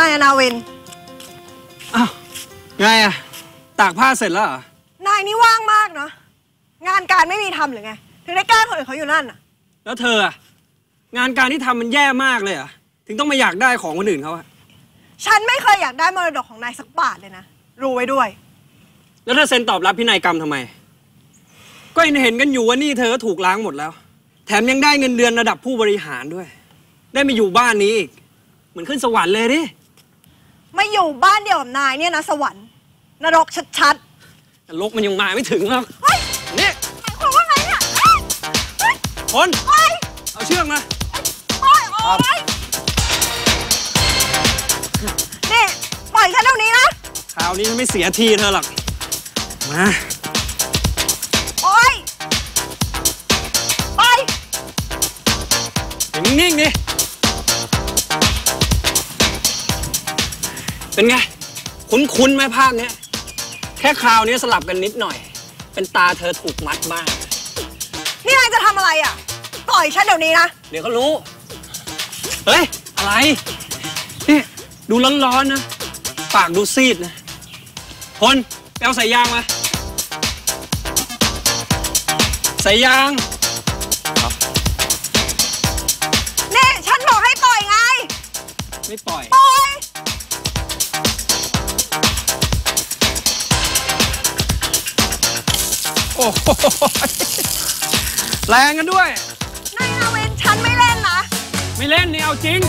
นายนาวินอ้าวไงอะตากผ้าเสร็จแล้วเหรอนายนี่ว่างมากเนาะงานการไม่มีทำหรือไงถึงได้แกล้งคนอื่นเขาอยู่นั่นอะแล้วเธองานการที่ทำมันแย่มากเลยอะถึงต้องมาอยากได้ของคนอื่นเขาอะฉันไม่เคยอยากได้มรดกของนายสักบาทเลยนะรู้ไว้ด้วยแล้วเธอเซ็นตอบรับพินัยกรรมทำไมก็เห็นกันอยู่ว่านี่เธอถูกล้างหมดแล้วแถมยังได้เงินเดือนระดับผู้บริหารด้วยได้มาอยู่บ้านนี้อีกเหมือนขึ้นสวรรค์เลยดิไม่อยู่บ้านเดียวกับนายเนี่ยนะสวรรค์นรกชัดๆนรกมันยังมาไม่ถึงหรอกนี่คุณว่าไงเนี่ยคนเอาเชือกมานี่ปล่อยฉันเท่านี้นะคราวนี้ฉันไม่เสียทีเธอหรอกมาโอ๊ยไปนิ่งๆดิเป็นไงคุ้นๆไหมภาพเนี้ยแค่คราวนี้สลับกันนิดหน่อยเป็นตาเธอถูกมัดบ้างนี่นายจะทำอะไรอ่ะปล่อยฉันเดี๋ยวนี้นะเดี๋ยวก็รู้เฮ้ยอะไรนี่ดูร้อนๆนะปากดูซีดนะพลไปเอาสายยางมาสายยางนี่ฉันบอกให้ปล่อยไงไม่ปล่อยปล่อยโอ้โหแรงกันด้วยนายนาเวนฉันไม่เล่นนะไม่เล่นนี่เอาจริง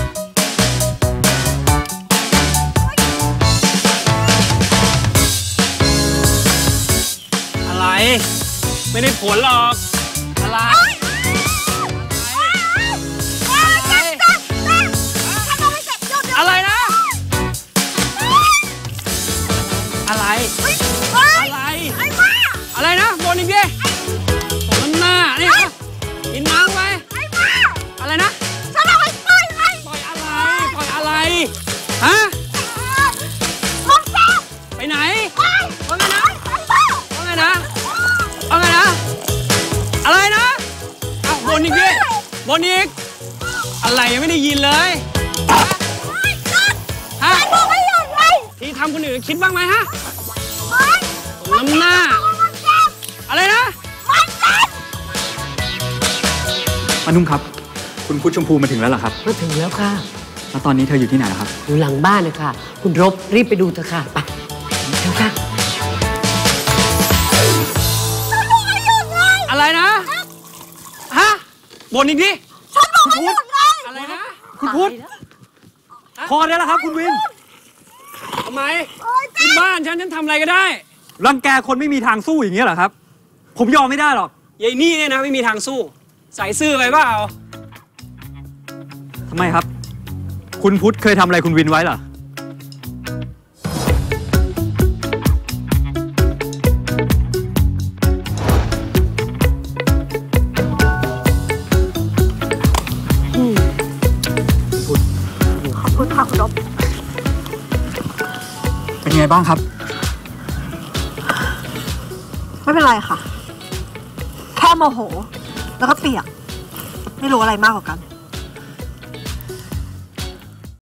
อะไรไม่ได้ผลหรอกอะไรอะไรนะอะไรอะไรนะโมนิเก้ผมน้ำหน้านี่นะกินน้ำไปอะไรนะฉันเอาไปปล่อยอะไรปล่อยอะไรปล่อยอะไรฮะไปไหนอะไรนะอ้าวบนอีกดิบนอีกอะไรยังไม่ได้ยินเลยฮะที่ทำคนอื่นคิดบ้างไหมฮะน้ำหน้าอะไรนะป้านุ่มครับคุณพุชชมพูมาถึงแล้วเหรอครับมาถึงแล้วค่ะแล้วตอนนี้เธออยู่ที่ไหนครับอยู่หลังบ้านเลยค่ะคุณรบรีบไปดูเถอะค่ะไปเร็วค่ะอะไรนะฮะบ่นอีกดิฉันบอกให้หยุดไงอะไรนะคุณพุทธพอได้แล้วครับคุณวินทำไมที่บ้านฉันทำอะไรก็ได้รังแกคนไม่มีทางสู้อย่างเงี้ยเหรอครับผมยอมไม่ได้หรอกยายนี่เนี่ยนะไม่มีทางสู้ใส่ซื่อไปเปล่าทำไมครับคุณพุทธเคยทำอะไรคุณวินไว้เหรอเป็นไงบ้างครับไม่เป็นไรค่ะแค่โมโหแล้วก็เปียกไม่รู้อะไรมากกว่ากัน